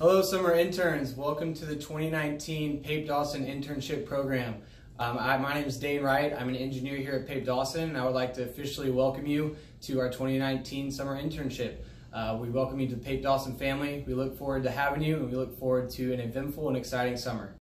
Hello, summer interns. Welcome to the 2019 Pape-Dawson internship program. My name is Dane Wright. I'm an engineer here at Pape-Dawson, and I would like to officially welcome you to our 2019 summer internship. We welcome you to the Pape-Dawson family. We look forward to having you, and we look forward to an eventful and exciting summer.